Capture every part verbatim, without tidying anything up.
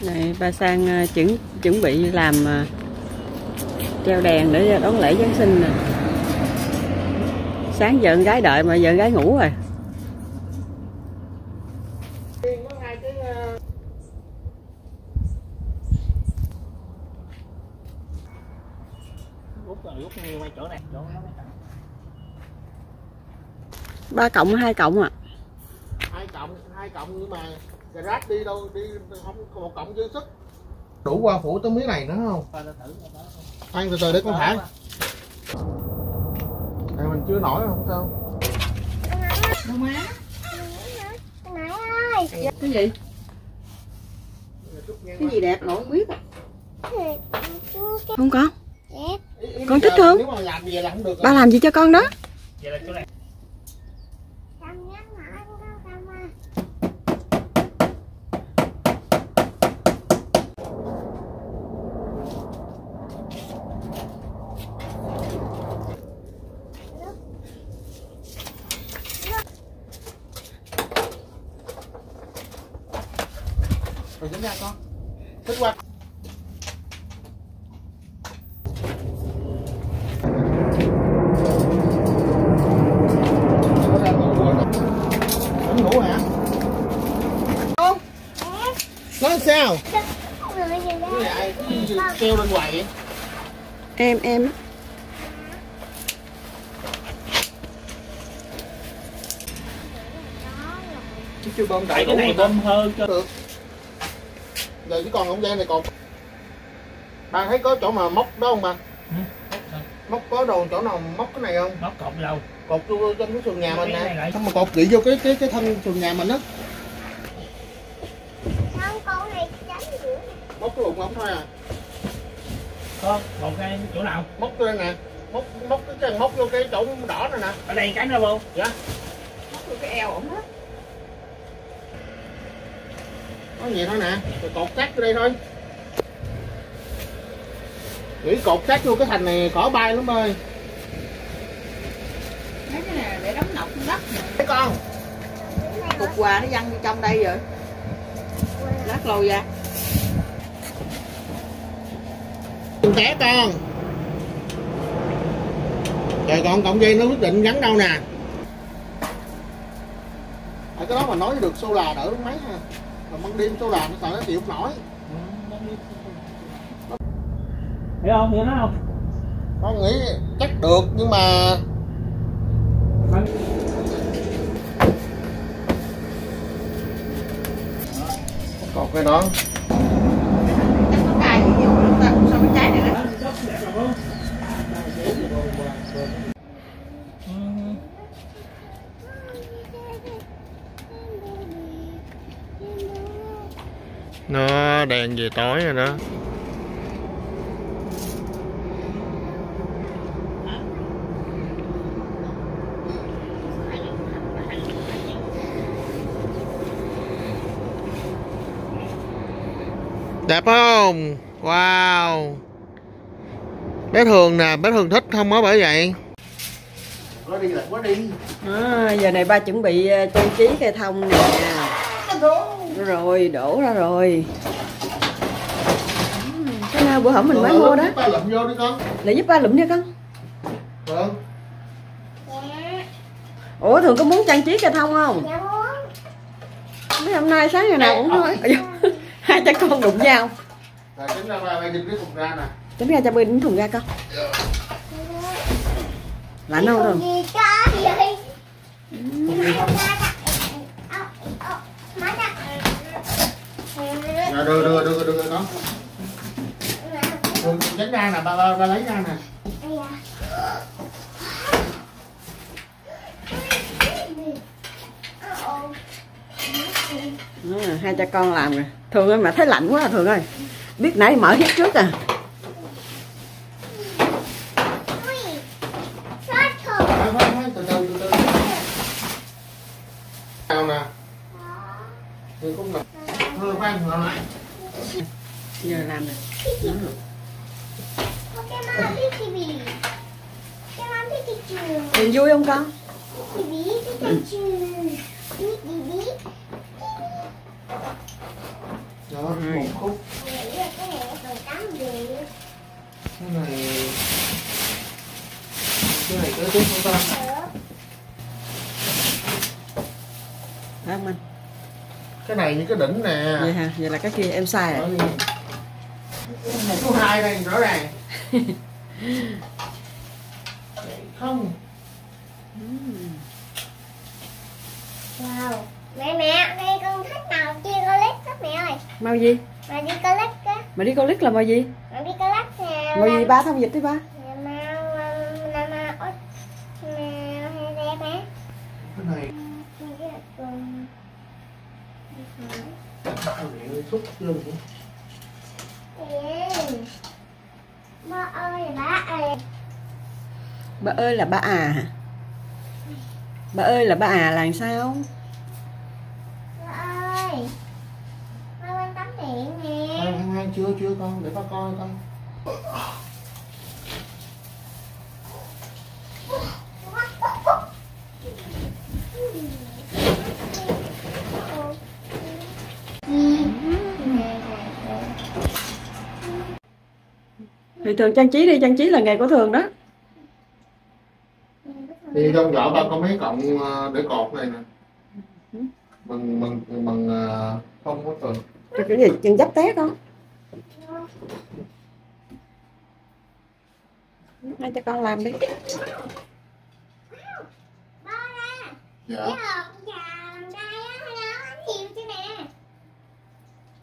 Này, bà Sang chuẩn chuẩn bị làm treo đèn để đón lễ Giáng sinh nè. Sáng giờ con gái đợi mà giờ con gái ngủ rồi. Ba cộng hai cộng à? Hai cộng, hai cộng nhưng mà rác đi đâu đi không một cộng dư sức. Đủ qua phủ tới miếng này nữa không? Khoan từ từ để con thả. Này mình chưa nổi không sao? Con má. Con nãy ơi. Cái gì? Cái gì đẹp nổi không biết à? Không có. Con thích không? Ba làm gì cho con đó? Rồi dính ra con. Thích qua. Vẫn ngủ hả? Không. Nó sao? Kêu lên hoài vậy? Em em á. Chứ chưa bơm đại cái này bơm hơn cho được. Giờ chỉ còn không gian này còn. Bà thấy có chỗ mà móc đó không bà? Ừ. Móc có đồ chỗ nào móc cái này không? Móc cột đâu? Cột vô trên cái sườn nhà mình nè. Không mà cột kỹ vô cái cái cái thân sườn nhà mình á. Không, con này tránh nữa. Móc cái ống thôi à. Con, một cái chỗ nào? Móc lên nè. Móc móc cái chân móc vô cái chỗ đỏ này nè. Ở đây cánh đâu không? Dạ. Móc vô cái eo ổng hết. Có vậy thôi nè, rồi cột cắt vô đây thôi. Nghĩ cột cắt vô cái thành này cỏ bay lắm ơi. Mấy cái này để đóng nọc đất nè. Thấy con. Cục quà nó văng vô trong đây rồi. Lát lôi ra. Con té con. Trời con cộng dây nó quyết định gắn đâu nè. Ở cái đó mà nói được xô là đỡ mấy ha. Còn ban đêm tôi làm sợ nó chịu không nổi. Hiểu không? Hiểu nó không? Con nghĩ chắc được nhưng mà còn cái đó. Nó đèn về tối rồi đó. Đẹp không? Wow. Bé Thường nè, bé Thường thích không á bởi vậy. Có đi là có đi. À, giờ này ba chuẩn bị trang trí cây thông nè. Rồi đổ ra rồi. Cái nào bữa hổm mình mới mua đó. Giúp ba lụm vô đi con. Lại giúp ba lụm đi con. Được. Ủa Thường có muốn trang trí cây thông không? Dạ muốn. Mấy hôm nay sáng ngày nào cũng thôi. Hai cha con đụng nhau. Rồi tính ra ba bay đựng cái thùng ra nè. Tính ra cha bay đựng thùng ra con. Lạnh không rồi. Rồi đưa đưa đưa đưa con. Con tránh ra nè, ba ba, ba lấy ra nè. Ừ, hai cha con làm rồi. Thường ơi mà thấy lạnh quá Thường ơi. Biết nãy mở hết trước à. Giờ làm này. Mình vui không con? Đó, hai khúc. Cái này cái này có tiếp không ta? Ác Minh. Cái này như cái đỉnh nè. Vậy hả? Vậy là cái kia em sai rồi. Này số hai đây rõ ràng. Không. Wow. Mẹ mẹ, đây con thích màu chocolate đó mẹ ơi. Màu gì? Màu chocolate á. Màu chocolate là màu gì? Màu chocolate nè. Màu gì ba thông dịch đi ba? Màu là màu ớt. Màu đẹp hả? Cái này. Tạo liệu xúc luôn hả? Ba ơi là ba à. Ba ơi là ba à. Ba ơi là ba à là sao? Ba ơi. Ba quên tắm điện nè. Ba ăn hai chưa chưa con, để ba coi con. Thì Thường trang trí đi, trang trí là nghề của Thường đó. Đi trong vỏ ba có mấy cọng để cột này nè. Mừng mừng mừng không có Thường. Cái gì chân dắp té con. Hai cho con làm đi. Ba ra. Dạ.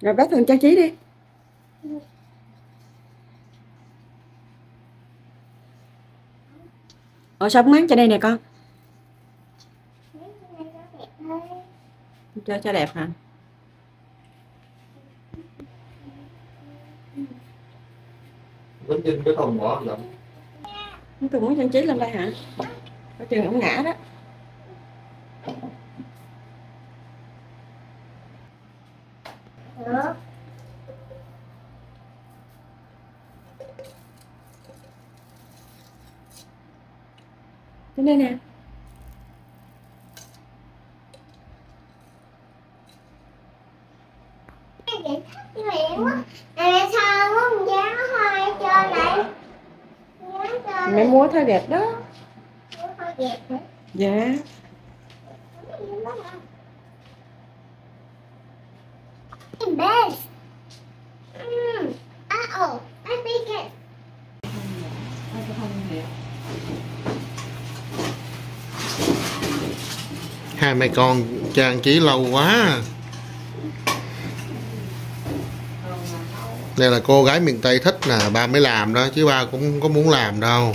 Rồi bác Thường trang trí đi. Ủa sao máng cho đây nè con. Cho cho đẹp hả? Tính trên cái thùng bỏ lắm. Tôi muốn trang trí lên đây hả? Có chừng ổng ngã đó. Được. Đến đây nè. Cái điện thấp miệng quá. Mẹ sao không dám hoa cho lại. Mẹ mua thôi đẹp đó. Mua thôi đẹp hả? Dạ. Best. Mm. Uh-oh, I think it. Hai mẹ con trang trí lâu quá. Đây là cô gái miền Tây thích là ba mới làm đó, chứ ba cũng không có muốn làm đâu.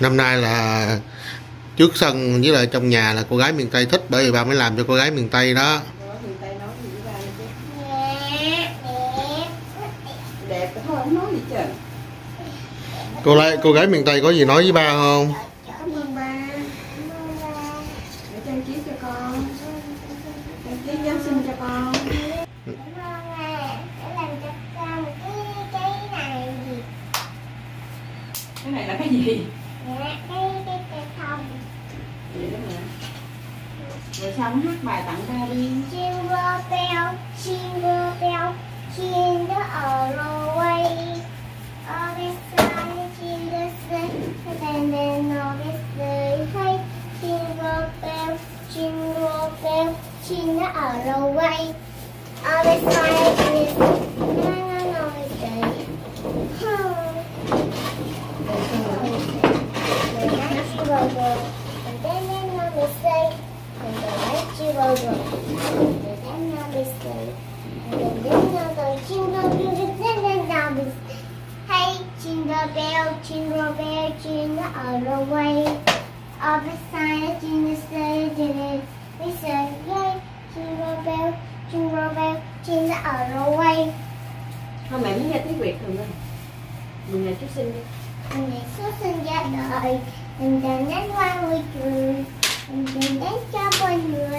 Năm nay là trước sân với lại trong nhà là cô gái miền Tây thích, bởi vì ba mới làm cho cô gái miền Tây đó. Cô lại cô gái miền Tây có gì nói với ba không? Cảm ơn ba. Để trang trí cho con. Trang trí Giáng sinh cho con. Cảm ơn ba. Để làm cho con cái cái này gì? Cái này là cái gì? Dạ, cái cái cây thông. Vậy đó mẹ. Rồi sao không hát bài tặng ba đi? Jingle bell, jingle bell, jingle all the way. Jingle bell, jingle all the way. All the signs, jingle say, jingle we say, yay. Jingle bell, jingle bell, jingle all the way. Thôi mẹ muốn nghe tiếng Việt Thường ơi. Mừng ngày Chúa sinh đi. Mừng ngày Chúa sinh ra đời. Mình đã đến qua ngôi trường. Mình đã đến cho mọi người.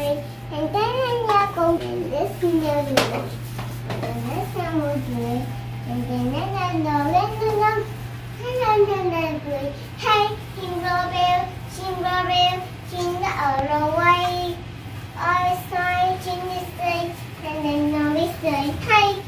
Mình đã đến ra cùng. Mình đã sinh ra đời. Mình đã ra ngôi trường. Mình đã đến ra đời đến ngôi năm. Hey, jingle bell, jingle bell, jingle all the way. All the signs, jingle say, and then always say, hey.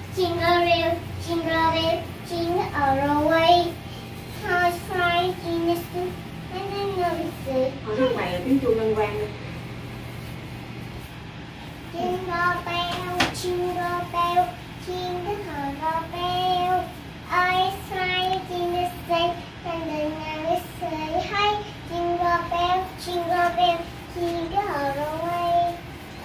rô beo, chim rô beo, chim đức hờ rô beo. Ơi sai chim đức say, đàn đời nàng đức say hay. Chim rô beo, chim rô beo, chim đức hờ rô hay.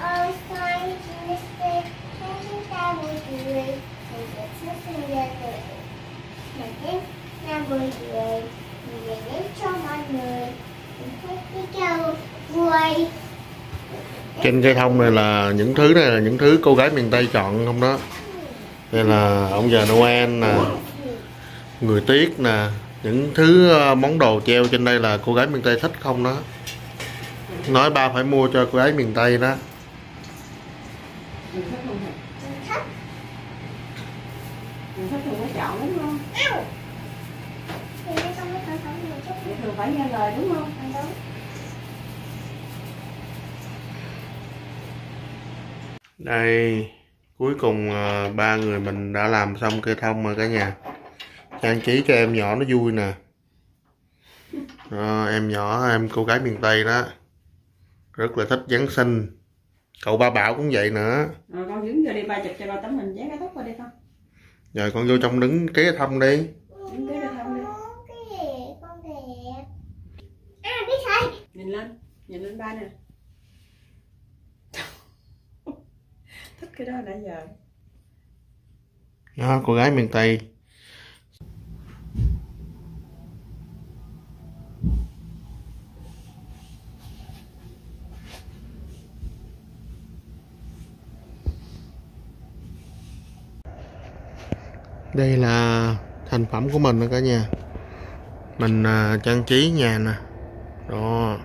Ơi sai chim đức say, trong chúng ta vui cười. Mình được xuất sinh ra đời, mình đến nam vui cười, mình để đến cho mọi người. Mình thích cái câu vui. Trên cây thông này là những thứ này là những thứ cô gái miền Tây chọn không đó. Đây là ông già Noel nè, người Tuyết nè, những thứ món đồ treo trên đây là cô gái miền Tây thích không đó. Nói ba phải mua cho cô gái miền Tây đó. Đây, cuối cùng à, ba người mình đã làm xong cây thông rồi cả nhà. Trang trí cho em nhỏ nó vui nè. à, Em nhỏ, em cô gái miền Tây đó, rất là thích Giáng sinh. Cậu ba Bảo cũng vậy nữa. Rồi con đứng vô đi, ba chụp cho ba tấm hình dán cái tóc qua đi con. Rồi con vô trong đứng kế thông đi. Đứng kế thông đi. Cái gì con đẹp. À biết thầy. Nhìn lên, nhìn lên ba nè. Thích cái đó nãy giờ. Đó, cô gái miền Tây. Đây là thành phẩm của mình đó cả nhà. Mình uh, trang trí nhà nè. Đó,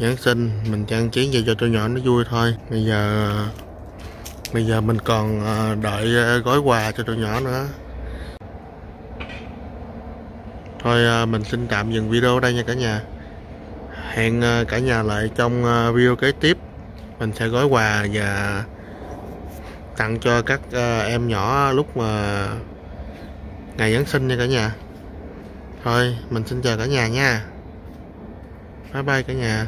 Giáng sinh mình trang trí vậy cho tụi nhỏ nó vui thôi. Bây giờ bây giờ mình còn đợi gói quà cho tụi nhỏ nữa. Thôi mình xin tạm dừng video ở đây nha cả nhà. Hẹn cả nhà lại trong video kế tiếp. Mình sẽ gói quà và tặng cho các em nhỏ lúc mà ngày Giáng sinh nha cả nhà. Thôi mình xin chào cả nhà nha. Bye bye cả nhà.